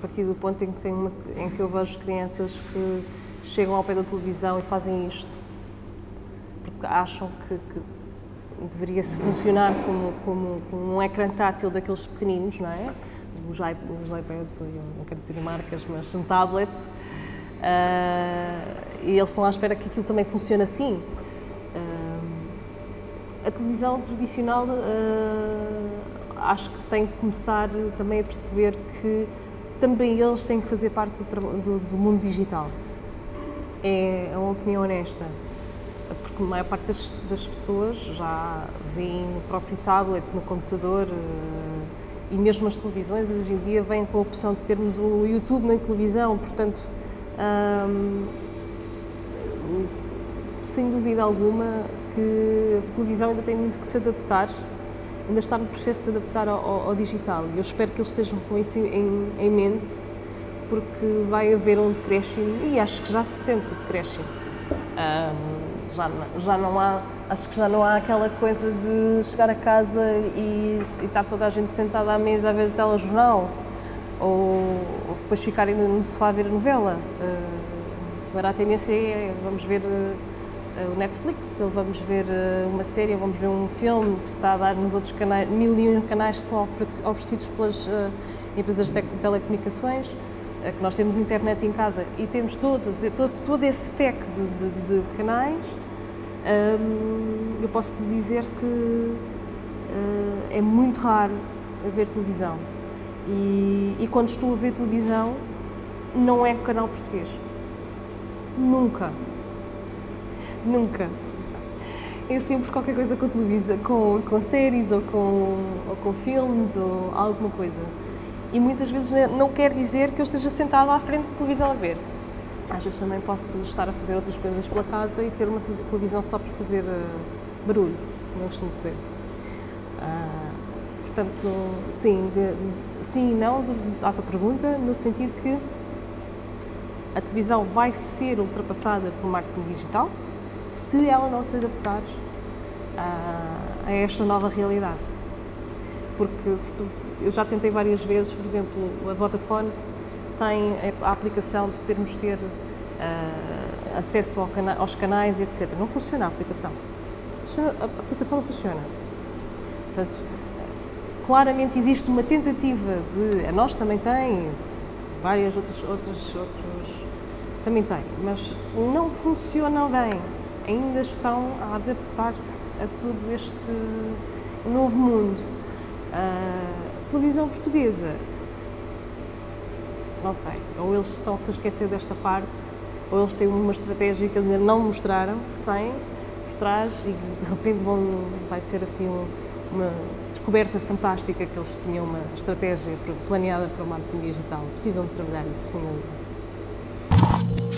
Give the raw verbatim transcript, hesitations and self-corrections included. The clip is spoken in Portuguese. partir do ponto em que, tenho uma, em que eu vejo crianças que chegam ao pé da televisão e fazem isto, porque acham que, que deveria-se funcionar como, como, como um ecrã tátil daqueles pequeninos, não é? Os iPads, não quero dizer marcas, mas um tablet, uh, e eles estão à espera que aquilo também funcione assim. Uh, a televisão tradicional, uh, acho que tem que começar também a perceber que também eles têm que fazer parte do, do, do mundo digital. É uma opinião honesta, porque a maior parte das, das pessoas já vem no próprio tablet, no computador, e mesmo as televisões hoje em dia vêm com a opção de termos o YouTube na televisão, portanto, hum, sem dúvida alguma que a televisão ainda tem muito que se adaptar, ainda está no processo de adaptar ao, ao, ao digital, e eu espero que eles estejam com isso em, em mente, porque vai haver um decréscimo, e acho que já se sente o decréscimo. Um, já, já não há, acho que já não há aquela coisa de chegar a casa e, e estar toda a gente sentada à mesa a ver o telejornal, ou, ou depois ficarem no sofá a ver a novela. Uh, agora a tendência é, vamos ver uh, o Netflix, ou vamos ver uh, uma série, ou vamos ver um filme que está a dar nos outros canais, mil e um canais que são oferecidos pelas uh, empresas de telecomunicações, que nós temos internet em casa e temos todos, todo, todo esse pack de, de, de canais. Hum, eu posso te dizer que hum, é muito raro ver televisão, e, e quando estou a ver televisão não é canal português, nunca, nunca. É sempre qualquer coisa com televisão, com, com séries ou com, ou com filmes ou alguma coisa. E muitas vezes não quer dizer que eu esteja sentada à frente da televisão a ver. Às vezes também posso estar a fazer outras coisas pela casa e ter uma televisão só para fazer uh, barulho, não costumo dizer. Uh, portanto, sim, de, sim e não de, à tua pergunta, no sentido que a televisão vai ser ultrapassada por marketing digital se ela não se adaptar uh, a esta nova realidade. Porque se tu... Eu já tentei várias vezes, por exemplo, a Vodafone tem a aplicação de podermos ter uh, acesso ao cana aos canais, etcétera. Não funciona a aplicação. Funciona, a aplicação não funciona. Portanto, claramente existe uma tentativa de... A nós também tem, várias outras... outras, outras também tem, mas não funciona bem. Ainda estão a adaptar-se a todo este novo mundo. Uh, Televisão portuguesa, não sei, ou eles estão-se a esquecer desta parte, ou eles têm uma estratégia que ainda não mostraram, que têm por trás, e de repente vão, vai ser assim uma descoberta fantástica que eles tinham uma estratégia planeada para o marketing digital. Precisam de trabalhar isso, sem dúvida.